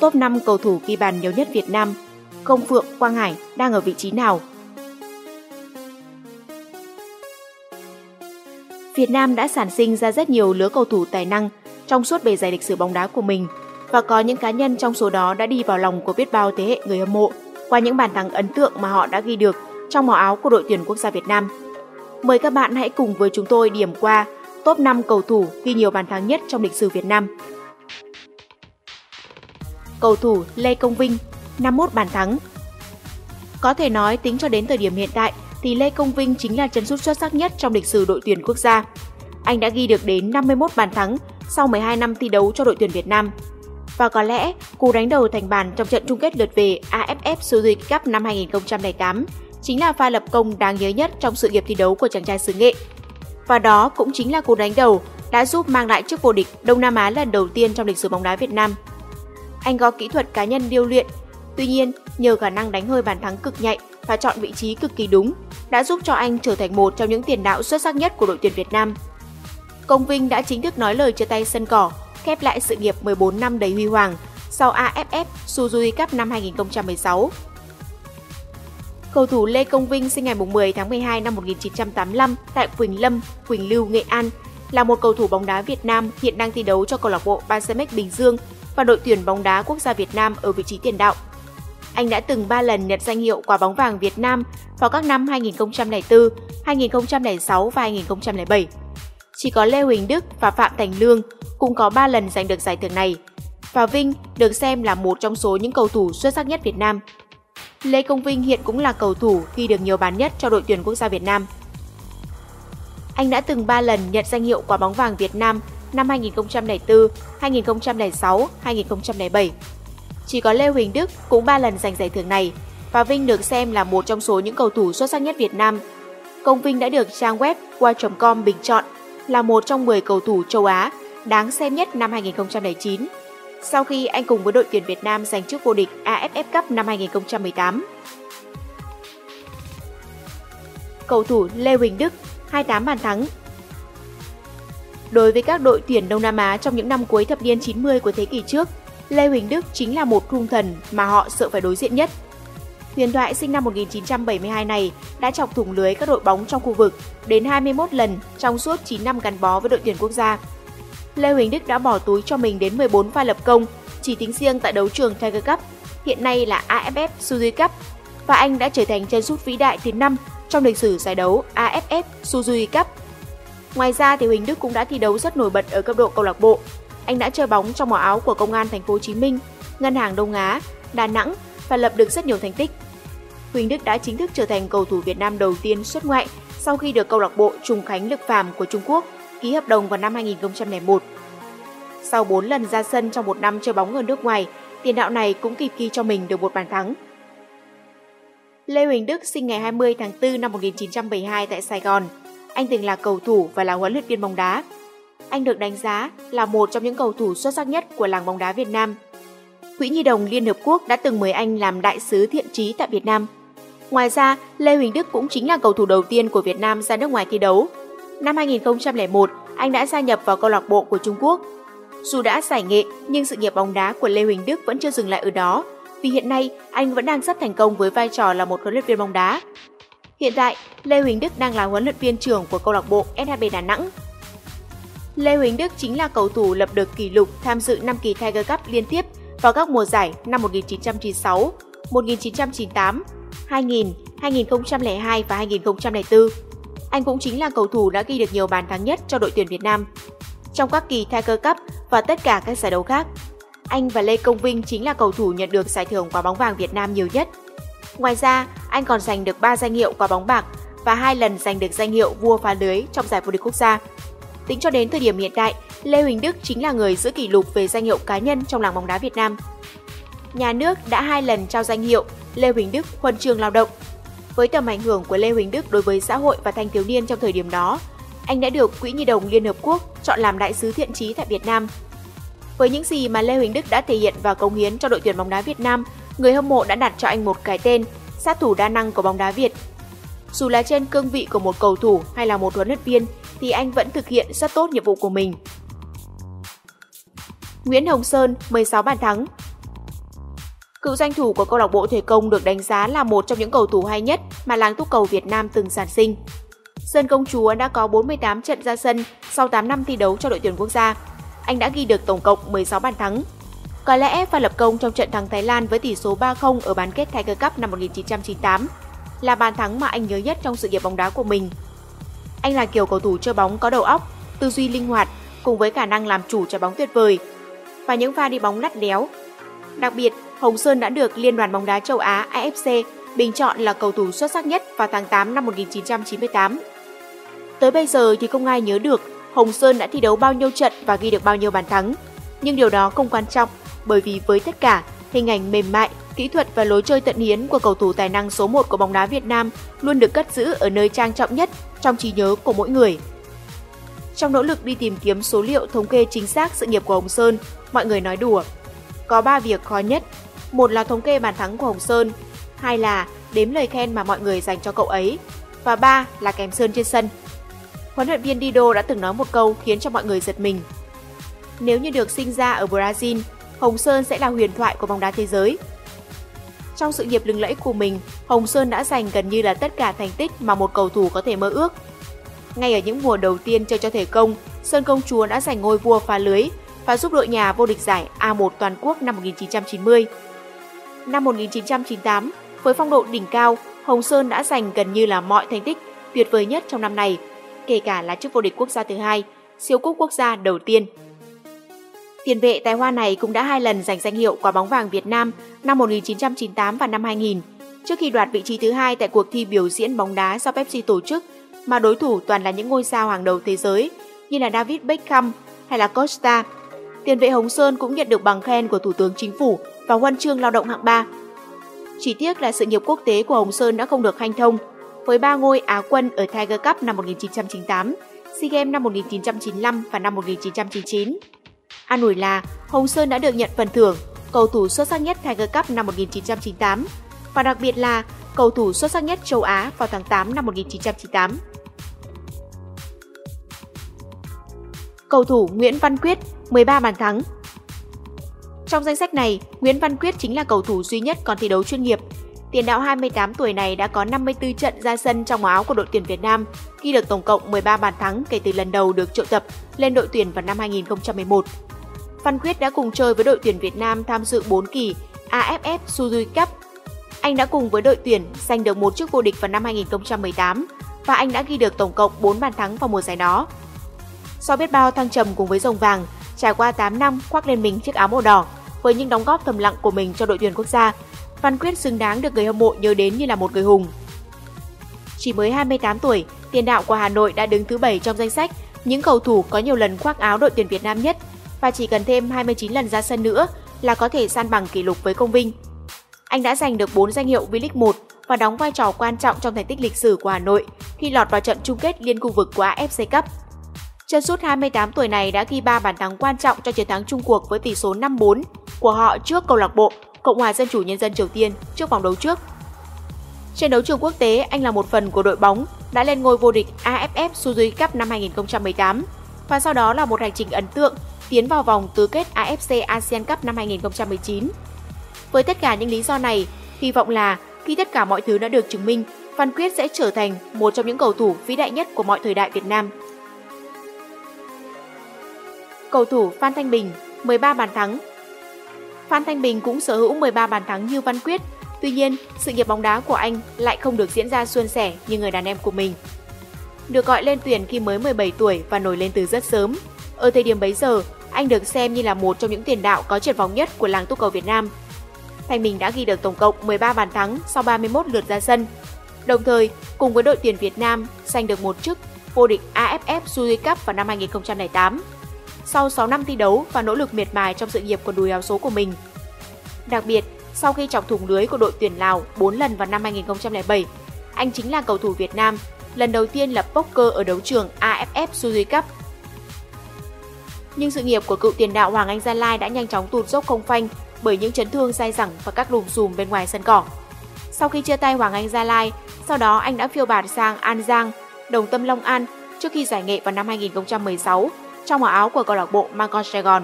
top 5 cầu thủ ghi bàn nhiều nhất Việt Nam, Công Phượng, Quang Hải đang ở vị trí nào? Việt Nam đã sản sinh ra rất nhiều lứa cầu thủ tài năng trong suốt bề dày lịch sử bóng đá của mình, và có những cá nhân trong số đó đã đi vào lòng của biết bao thế hệ người hâm mộ qua những bàn thắng ấn tượng mà họ đã ghi được trong màu áo của đội tuyển quốc gia Việt Nam. Mời các bạn hãy cùng với chúng tôi điểm qua top 5 cầu thủ ghi nhiều bàn thắng nhất trong lịch sử Việt Nam. Cầu thủ Lê Công Vinh, 51 bàn thắng. Có thể nói tính cho đến thời điểm hiện tại thì Lê Công Vinh chính là chân sút xuất sắc nhất trong lịch sử đội tuyển quốc gia. Anh đã ghi được đến 51 bàn thắng sau 12 năm thi đấu cho đội tuyển Việt Nam. Và có lẽ cú đánh đầu thành bàn trong trận chung kết lượt về AFF Suzuki Cup năm 2008 chính là pha lập công đáng nhớ nhất trong sự nghiệp thi đấu của chàng trai xứ Nghệ. Và đó cũng chính là cú đánh đầu đã giúp mang lại chức vô địch Đông Nam Á lần đầu tiên trong lịch sử bóng đá Việt Nam. Anh có kỹ thuật cá nhân điêu luyện, tuy nhiên nhờ khả năng đánh hơi bàn thắng cực nhạy và chọn vị trí cực kỳ đúng đã giúp cho anh trở thành một trong những tiền đạo xuất sắc nhất của đội tuyển Việt Nam. Công Vinh đã chính thức nói lời chia tay sân cỏ, khép lại sự nghiệp 14 năm đầy huy hoàng sau AFF Suzuki Cup năm 2016. Cầu thủ Lê Công Vinh sinh ngày 10 tháng 12 năm 1985 tại Quỳnh Lâm, Quỳnh Lưu, Nghệ An, là một cầu thủ bóng đá Việt Nam hiện đang thi đấu cho câu lạc bộ Bansemek Bình Dương và đội tuyển bóng đá quốc gia Việt Nam ở vị trí tiền đạo. Anh đã từng 3 lần nhận danh hiệu Quả bóng vàng Việt Nam vào các năm 2004, 2006 và 2007. Chỉ có Lê Huỳnh Đức và Phạm Thành Lương cũng có 3 lần giành được giải thưởng này, và Vinh được xem là một trong số những cầu thủ xuất sắc nhất Việt Nam. Lê Công Vinh hiện cũng là cầu thủ ghi được nhiều bàn nhất cho đội tuyển quốc gia Việt Nam. Anh đã từng 3 lần nhận danh hiệu Quả bóng vàng Việt Nam năm 2004, 2006, 2007. Chỉ có Lê Huỳnh Đức cũng 3 lần giành giải thưởng này, và Vinh được xem là một trong số những cầu thủ xuất sắc nhất Việt Nam. Công Vinh đã được trang web qua.com bình chọn là một trong 10 cầu thủ châu Á đáng xem nhất năm 2009, sau khi anh cùng với đội tuyển Việt Nam giành chức vô địch AFF Cup năm 2018. Cầu thủ Lê Huỳnh Đức, 28 bàn thắng. Đối với các đội tuyển Đông Nam Á trong những năm cuối thập niên 90 của thế kỷ trước, Lê Huỳnh Đức chính là một hung thần mà họ sợ phải đối diện nhất. Huyền thoại sinh năm 1972 này đã chọc thủng lưới các đội bóng trong khu vực đến 21 lần trong suốt 9 năm gắn bó với đội tuyển quốc gia. Lê Huỳnh Đức đã bỏ túi cho mình đến 14 pha lập công, chỉ tính riêng tại đấu trường Tiger Cup, hiện nay là AFF Suzuki Cup, và anh đã trở thành chân sút vĩ đại thứ 5 trong lịch sử giải đấu AFF Suzuki Cup. Ngoài ra thì Huỳnh Đức cũng đã thi đấu rất nổi bật ở cấp độ câu lạc bộ. Anh đã chơi bóng trong màu áo của Công an Thành phố Hồ Chí Minh, Ngân hàng Đông Á, Đà Nẵng và lập được rất nhiều thành tích. Huỳnh Đức đã chính thức trở thành cầu thủ Việt Nam đầu tiên xuất ngoại sau khi được câu lạc bộ Trùng Khánh Lực Phàm của Trung Quốc ký hợp đồng vào năm 2001. Sau 4 lần ra sân trong một năm chơi bóng ở nước ngoài, tiền đạo này cũng kịp ghi cho mình được một bàn thắng. Lê Huỳnh Đức sinh ngày 20 tháng 4 năm 1972 tại Sài Gòn. Anh từng là cầu thủ và là huấn luyện viên bóng đá. Anh được đánh giá là một trong những cầu thủ xuất sắc nhất của làng bóng đá Việt Nam. Quỹ Nhi đồng Liên Hợp Quốc đã từng mời anh làm đại sứ thiện trí tại Việt Nam. Ngoài ra, Lê Huỳnh Đức cũng chính là cầu thủ đầu tiên của Việt Nam ra nước ngoài thi đấu. Năm 2001, anh đã gia nhập vào câu lạc bộ của Trung Quốc. Dù đã giải nghệ, nhưng sự nghiệp bóng đá của Lê Huỳnh Đức vẫn chưa dừng lại ở đó, vì hiện nay anh vẫn đang rất thành công với vai trò là một huấn luyện viên bóng đá. Hiện tại, Lê Huỳnh Đức đang là huấn luyện viên trưởng của câu lạc bộ SHB Đà Nẵng. Lê Huỳnh Đức chính là cầu thủ lập được kỷ lục tham dự 5 kỳ Tiger Cup liên tiếp vào các mùa giải năm 1996, 1998, 2000, 2002 và 2004. Anh cũng chính là cầu thủ đã ghi được nhiều bàn thắng nhất cho đội tuyển Việt Nam trong các kỳ Tiger Cup và tất cả các giải đấu khác. Anh và Lê Công Vinh chính là cầu thủ nhận được giải thưởng Quả bóng vàng Việt Nam nhiều nhất. Ngoài ra, anh còn giành được 3 danh hiệu Quả bóng bạc và 2 lần giành được danh hiệu Vua phá lưới trong giải vô địch quốc gia. Tính cho đến thời điểm hiện tại, Lê Huỳnh Đức chính là người giữ kỷ lục về danh hiệu cá nhân trong làng bóng đá Việt Nam. Nhà nước đã 2 lần trao danh hiệu Lê Huỳnh Đức Huân chương Lao động. Với tầm ảnh hưởng của Lê Huỳnh Đức đối với xã hội và thanh thiếu niên trong thời điểm đó, anh đã được Quỹ Nhi đồng Liên Hợp Quốc chọn làm đại sứ thiện chí tại Việt Nam. Với những gì mà Lê Huỳnh Đức đã thể hiện và cống hiến cho đội tuyển bóng đá Việt Nam, người hâm mộ đã đặt cho anh một cái tên sát thủ đa năng của bóng đá Việt. Dù là trên cương vị của một cầu thủ hay là một huấn luyện viên thì anh vẫn thực hiện rất tốt nhiệm vụ của mình. Nguyễn Hồng Sơn, 16 bàn thắng. Cựu danh thủ của câu lạc bộ Thể Công được đánh giá là một trong những cầu thủ hay nhất mà làng túc cầu Việt Nam từng sản sinh. Sơn Công Chúa đã có 48 trận ra sân sau 8 năm thi đấu cho đội tuyển quốc gia. Anh đã ghi được tổng cộng 16 bàn thắng. Có lẽ pha lập công trong trận thắng Thái Lan với tỷ số 3-0 ở bán kết Tiger Cup năm 1998 là bàn thắng mà anh nhớ nhất trong sự nghiệp bóng đá của mình. Anh là kiểu cầu thủ chơi bóng có đầu óc, tư duy linh hoạt cùng với khả năng làm chủ trái bóng tuyệt vời và những pha đi bóng lắt léo. Đặc biệt, Hồng Sơn đã được Liên đoàn bóng đá châu Á AFC bình chọn là cầu thủ xuất sắc nhất vào tháng 8 năm 1998. Tới bây giờ thì không ai nhớ được Hồng Sơn đã thi đấu bao nhiêu trận và ghi được bao nhiêu bàn thắng, nhưng điều đó không quan trọng bởi vì với tất cả, hình ảnh mềm mại, kỹ thuật và lối chơi tận hiến của cầu thủ tài năng số 1 của bóng đá Việt Nam luôn được cất giữ ở nơi trang trọng nhất trong trí nhớ của mỗi người. Trong nỗ lực đi tìm kiếm số liệu thống kê chính xác sự nghiệp của Hồng Sơn, mọi người nói đùa. Có 3 việc khó nhất. Một là thống kê bàn thắng của Hồng Sơn, hai là đếm lời khen mà mọi người dành cho cậu ấy, và ba là kèm Sơn trên sân. Huấn luyện viên Dido đã từng nói một câu khiến cho mọi người giật mình. Nếu như được sinh ra ở Brazil, Hồng Sơn sẽ là huyền thoại của bóng đá thế giới. Trong sự nghiệp lừng lẫy của mình, Hồng Sơn đã giành gần như là tất cả thành tích mà một cầu thủ có thể mơ ước. Ngay ở những mùa đầu tiên chơi cho Thể Công, Sơn Công Chúa đã giành ngôi vua phá lưới và giúp đội nhà vô địch giải A1 toàn quốc năm 1990. Năm 1998, với phong độ đỉnh cao, Hồng Sơn đã giành gần như là mọi thành tích tuyệt vời nhất trong năm này, kể cả là chức vô địch quốc gia thứ hai, siêu cúp quốc gia đầu tiên. Tiền vệ tài hoa này cũng đã 2 lần giành danh hiệu Quả bóng vàng Việt Nam năm 1998 và năm 2000, trước khi đoạt vị trí thứ hai tại cuộc thi biểu diễn bóng đá do Pepsi tổ chức mà đối thủ toàn là những ngôi sao hàng đầu thế giới như là David Beckham hay là Costa. Tiền vệ Hồng Sơn cũng nhận được bằng khen của Thủ tướng Chính phủ và huân chương lao động hạng 3. Chỉ tiếc là sự nghiệp quốc tế của Hồng Sơn đã không được hanh thông, với 3 ngôi Á quân ở Tiger Cup năm 1998, SEA Games năm 1995 và năm 1999. An ủi là Hồng Sơn đã được nhận phần thưởng cầu thủ xuất sắc nhất Tiger Cup năm 1998 và đặc biệt là cầu thủ xuất sắc nhất châu Á vào tháng 8 năm 1998. Cầu thủ Nguyễn Văn Quyết, 13 bàn thắng. Trong danh sách này, Nguyễn Văn Quyết chính là cầu thủ duy nhất còn thi đấu chuyên nghiệp. Tiền đạo 28 tuổi này đã có 54 trận ra sân trong áo của đội tuyển Việt Nam, ghi được tổng cộng 13 bàn thắng kể từ lần đầu được triệu tập lên đội tuyển vào năm 2011. Văn Quyết đã cùng chơi với đội tuyển Việt Nam tham dự 4 kỳ AFF Suzuki Cup. Anh đã cùng với đội tuyển giành được một chức vô địch vào năm 2018 và anh đã ghi được tổng cộng 4 bàn thắng vào mùa giải đó. Sau biết bao thăng trầm cùng với rồng vàng, trải qua 8 năm khoác lên mình chiếc áo màu đỏ với những đóng góp thầm lặng của mình cho đội tuyển quốc gia, Văn Quyết xứng đáng được người hâm mộ nhớ đến như là một người hùng. Chỉ mới 28 tuổi, tiền đạo của Hà Nội đã đứng thứ 7 trong danh sách những cầu thủ có nhiều lần khoác áo đội tuyển Việt Nam nhất và chỉ cần thêm 29 lần ra sân nữa là có thể san bằng kỷ lục với Công Vinh. Anh đã giành được 4 danh hiệu V-League I và đóng vai trò quan trọng trong thành tích lịch sử của Hà Nội khi lọt vào trận chung kết liên khu vực của AFC Cup. Chân sút 28 tuổi này đã ghi 3 bàn thắng quan trọng cho chiến thắng chung cuộc với tỷ số 5-4 của họ trước câu lạc bộ Cộng hòa Dân chủ Nhân dân Triều Tiên trước vòng đấu trước. Trên đấu trường quốc tế, anh là một phần của đội bóng đã lên ngôi vô địch AFF Suzuki Cup năm 2018 và sau đó là một hành trình ấn tượng tiến vào vòng tứ kết AFC Asian Cup năm 2019. Với tất cả những lý do này, hy vọng là khi tất cả mọi thứ đã được chứng minh, Văn Quyết sẽ trở thành một trong những cầu thủ vĩ đại nhất của mọi thời đại Việt Nam. Cầu thủ Phan Thanh Bình, 13 bàn thắng. Phan Thanh Bình cũng sở hữu 13 bàn thắng như Văn Quyết, tuy nhiên sự nghiệp bóng đá của anh lại không được diễn ra suôn sẻ như người đàn em của mình. Được gọi lên tuyển khi mới 17 tuổi và nổi lên từ rất sớm, ở thời điểm bấy giờ anh được xem như là một trong những tiền đạo có triển vọng nhất của làng túc cầu Việt Nam. Thanh Bình đã ghi được tổng cộng 13 bàn thắng sau 31 lượt ra sân, đồng thời cùng với đội tuyển Việt Nam giành được một chức vô địch AFF Suzuki Cup vào năm 2008. Sau 6 năm thi đấu và nỗ lực miệt mài trong sự nghiệp của đùi áo số của mình. Đặc biệt, sau khi chọc thủng lưới của đội tuyển Lào 4 lần vào năm 2007, anh chính là cầu thủ Việt Nam lần đầu tiên lập poker ở đấu trường AFF Suzuki Cup. Nhưng sự nghiệp của cựu tiền đạo Hoàng Anh Gia Lai đã nhanh chóng tụt dốc không phanh bởi những chấn thương dai dẳng và các lùm xùm bên ngoài sân cỏ. Sau khi chia tay Hoàng Anh Gia Lai, sau đó anh đã phiêu bạt sang An Giang, Đồng Tâm Long An trước khi giải nghệ vào năm 2016. Trong áo của câu lạc bộ Mancons Sài Gòn.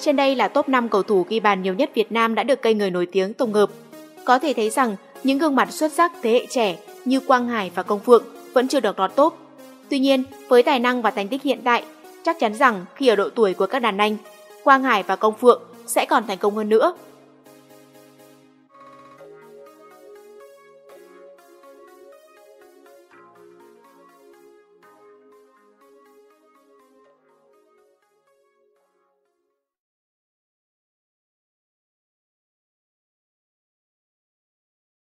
Trên đây là top 5 cầu thủ ghi bàn nhiều nhất Việt Nam đã được cây người nổi tiếng tổng hợp. Có thể thấy rằng những gương mặt xuất sắc thế hệ trẻ như Quang Hải và Công Phượng vẫn chưa được lọt top. Tuy nhiên, với tài năng và thành tích hiện tại, chắc chắn rằng khi ở độ tuổi của các đàn anh, Quang Hải và Công Phượng sẽ còn thành công hơn nữa